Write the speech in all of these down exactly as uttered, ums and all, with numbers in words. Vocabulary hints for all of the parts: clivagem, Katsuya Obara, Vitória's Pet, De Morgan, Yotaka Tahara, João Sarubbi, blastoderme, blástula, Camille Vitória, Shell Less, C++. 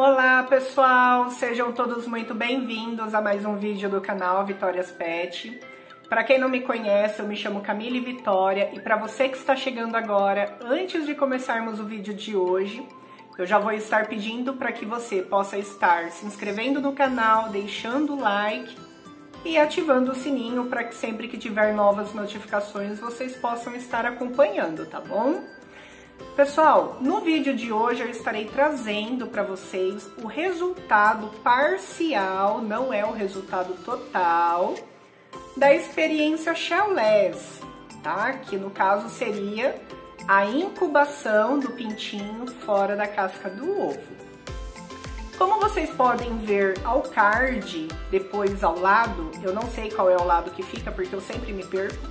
Olá pessoal, sejam todos muito bem-vindos a mais um vídeo do canal Vitória's Pet. Para quem não me conhece, eu me chamo Camille Vitória e para você que está chegando agora, antes de começarmos o vídeo de hoje, eu já vou estar pedindo para que você possa estar se inscrevendo no canal, deixando o like e ativando o sininho para que sempre que tiver novas notificações vocês possam estar acompanhando, tá bom? Pessoal, no vídeo de hoje eu estarei trazendo para vocês o resultado parcial, não é o resultado total, da experiência Shell Less, tá? Que no caso seria a incubação do pintinho fora da casca do ovo. Como vocês podem ver ao card, depois ao lado, eu não sei qual é o lado que fica porque eu sempre me perco,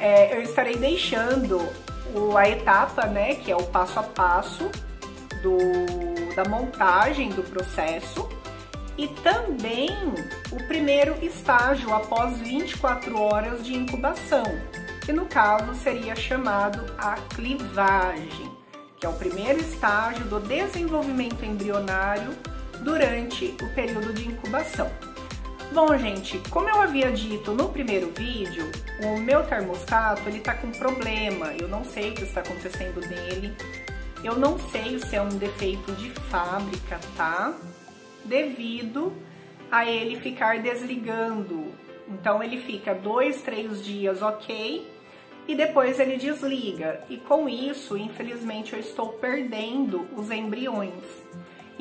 é, eu estarei deixando a etapa, né, que é o passo a passo do, da montagem do processo e também o primeiro estágio após vinte e quatro horas de incubação, que no caso seria chamado a clivagem, que é o primeiro estágio do desenvolvimento embrionário durante o período de incubação. Bom, gente, como eu havia dito no primeiro vídeo, o meu termostato, ele tá com problema, eu não sei o que está acontecendo nele, eu não sei se é um defeito de fábrica, tá? Devido a ele ficar desligando, então ele fica dois, três dias ok, e depois ele desliga, e com isso, infelizmente, eu estou perdendo os embriões.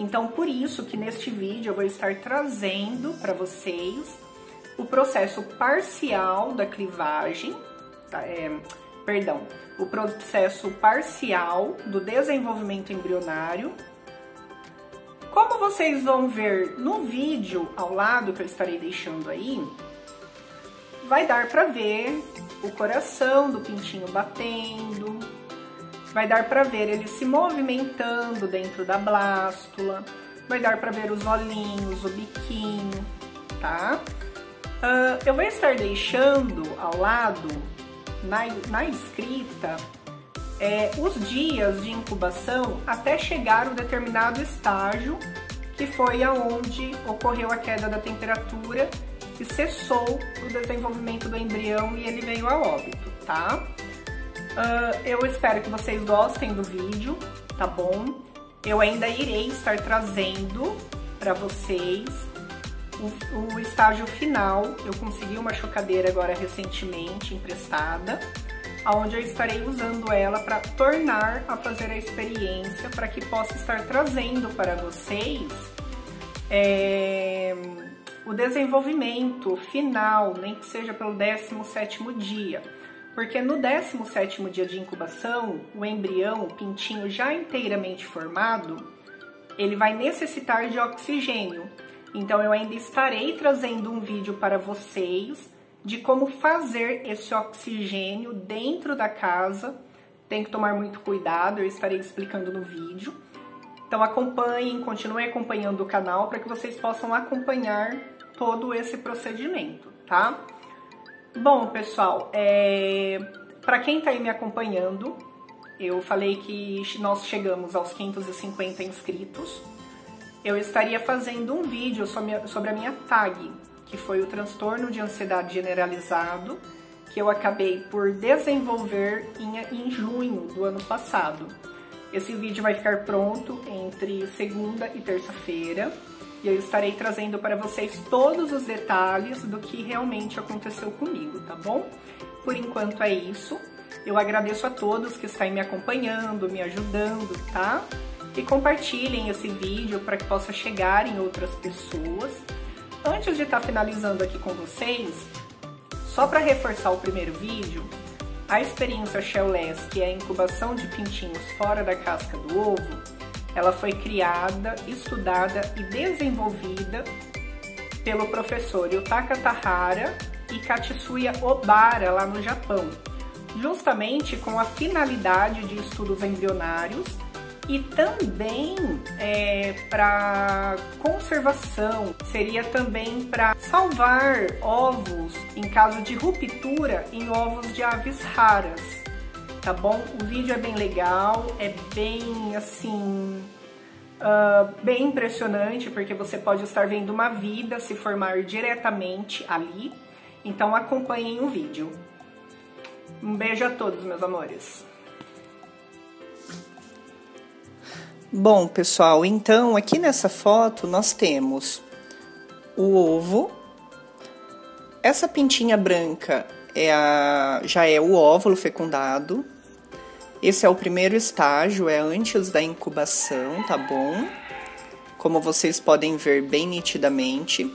Então, por isso que neste vídeo eu vou estar trazendo para vocês o processo parcial da clivagem, tá? é, perdão, o processo parcial do desenvolvimento embrionário. Como vocês vão ver no vídeo ao lado que eu estarei deixando aí, vai dar para ver o coração do pintinho batendo, vai dar para ver ele se movimentando dentro da blástula, vai dar para ver os olhinhos, o biquinho, tá? Uh, eu vou estar deixando ao lado, na, na escrita, é, os dias de incubação até chegar a um determinado estágio, que foi aonde ocorreu a queda da temperatura e cessou o desenvolvimento do embrião e ele veio a óbito, tá? Uh, eu espero que vocês gostem do vídeo, tá bom? Eu ainda irei estar trazendo para vocês o, o estágio final. Eu consegui uma chocadeira agora recentemente emprestada, onde eu estarei usando ela para tornar a fazer a experiência, para que possa estar trazendo para vocês é, o desenvolvimento final, nem que seja pelo décimo sétimo dia. Porque no décimo sétimo dia de incubação, o embrião, o pintinho já inteiramente formado, ele vai necessitar de oxigênio. Então eu ainda estarei trazendo um vídeo para vocês de como fazer esse oxigênio dentro da casa. Tem que tomar muito cuidado, eu estarei explicando no vídeo. Então acompanhem, continuem acompanhando o canal para que vocês possam acompanhar todo esse procedimento, tá? Bom, pessoal, é... para quem está aí me acompanhando, eu falei que nós chegamos aos quinhentos e cinquenta inscritos. Eu estaria fazendo um vídeo sobre a minha tag, que foi o transtorno de ansiedade generalizado, que eu acabei por desenvolver em junho do ano passado. Esse vídeo vai ficar pronto entre segunda e terça-feira. E eu estarei trazendo para vocês todos os detalhes do que realmente aconteceu comigo, tá bom? Por enquanto é isso. Eu agradeço a todos que estão me acompanhando, me ajudando, tá? E compartilhem esse vídeo para que possa chegar em outras pessoas. Antes de estar finalizando aqui com vocês, só para reforçar o primeiro vídeo, a experiência Shell Less, que é a incubação de pintinhos fora da casca do ovo, ela foi criada, estudada e desenvolvida pelo professor Yotaka Tahara e Katsuya Obara, lá no Japão, justamente com a finalidade de estudos embrionários e também é, para conservação, seria também para salvar ovos em caso de ruptura em ovos de aves raras. Tá bom? O vídeo é bem legal, é bem assim, uh, bem impressionante, porque você pode estar vendo uma vida se formar diretamente ali. Então acompanhem o vídeo. Um beijo a todos, meus amores. Bom, pessoal, então aqui nessa foto nós temos o ovo. Essa pintinha branca é a, já é o óvulo fecundado. Esse é o primeiro estágio, é antes da incubação, tá bom? Como vocês podem ver bem nitidamente,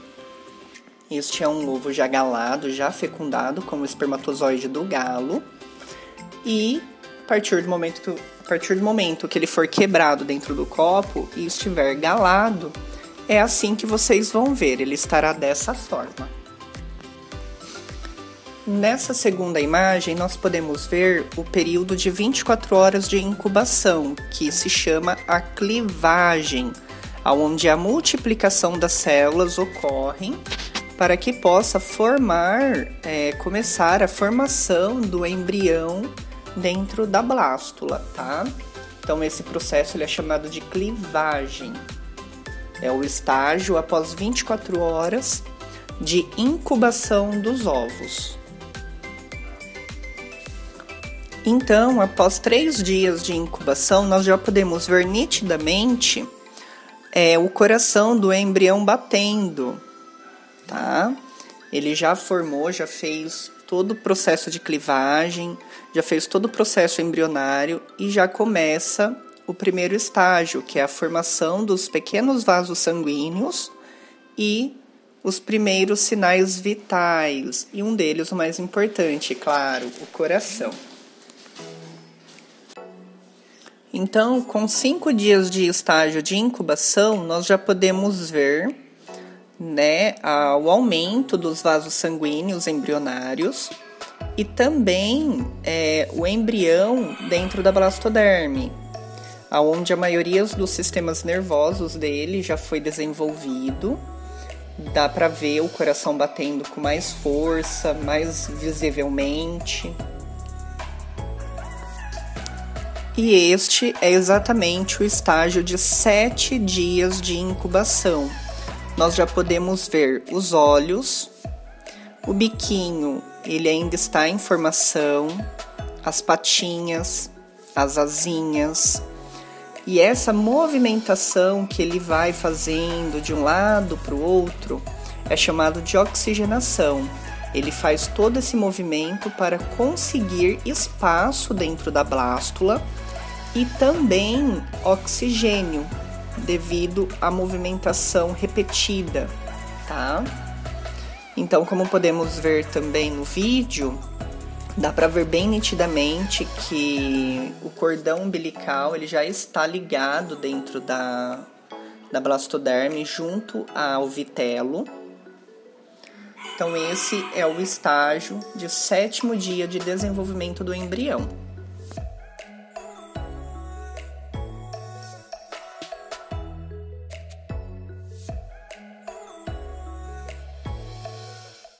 este é um ovo já galado, já fecundado, como o espermatozoide do galo. E a partir do momento, a partir do momento que ele for quebrado dentro do copo e estiver galado, é assim que vocês vão ver, ele estará dessa forma. Nessa segunda imagem, nós podemos ver o período de vinte e quatro horas de incubação, que se chama a clivagem, onde a multiplicação das células ocorre para que possa formar, é, começar a formação do embrião dentro da blástula, tá? Então, esse processo ele é chamado de clivagem. É o estágio após vinte e quatro horas de incubação dos ovos. Então, após três dias de incubação, nós já podemos ver nitidamente é, o coração do embrião batendo, tá? Ele já formou, já fez todo o processo de clivagem, já fez todo o processo embrionário e já começa o primeiro estágio, que é a formação dos pequenos vasos sanguíneos e os primeiros sinais vitais, e um deles, o mais importante, claro, o coração. Então, com cinco dias de estágio de incubação, nós já podemos ver, né, o aumento dos vasos sanguíneos embrionários e também é, o embrião dentro da blastoderme, onde a maioria dos sistemas nervosos dele já foi desenvolvido. Dá para ver o coração batendo com mais força, mais visivelmente. E este é exatamente o estágio de sete dias de incubação. Nós já podemos ver os olhos, o biquinho, ele ainda está em formação, as patinhas, as asinhas. E essa movimentação que ele vai fazendo de um lado para o outro é chamado de oxigenação. Ele faz todo esse movimento para conseguir espaço dentro da blástula e também oxigênio, devido à movimentação repetida, tá? Então, como podemos ver também no vídeo, dá para ver bem nitidamente que o cordão umbilical ele já está ligado dentro da, da blastoderme junto ao vitelo. Então esse é o estágio de sétimo dia de desenvolvimento do embrião.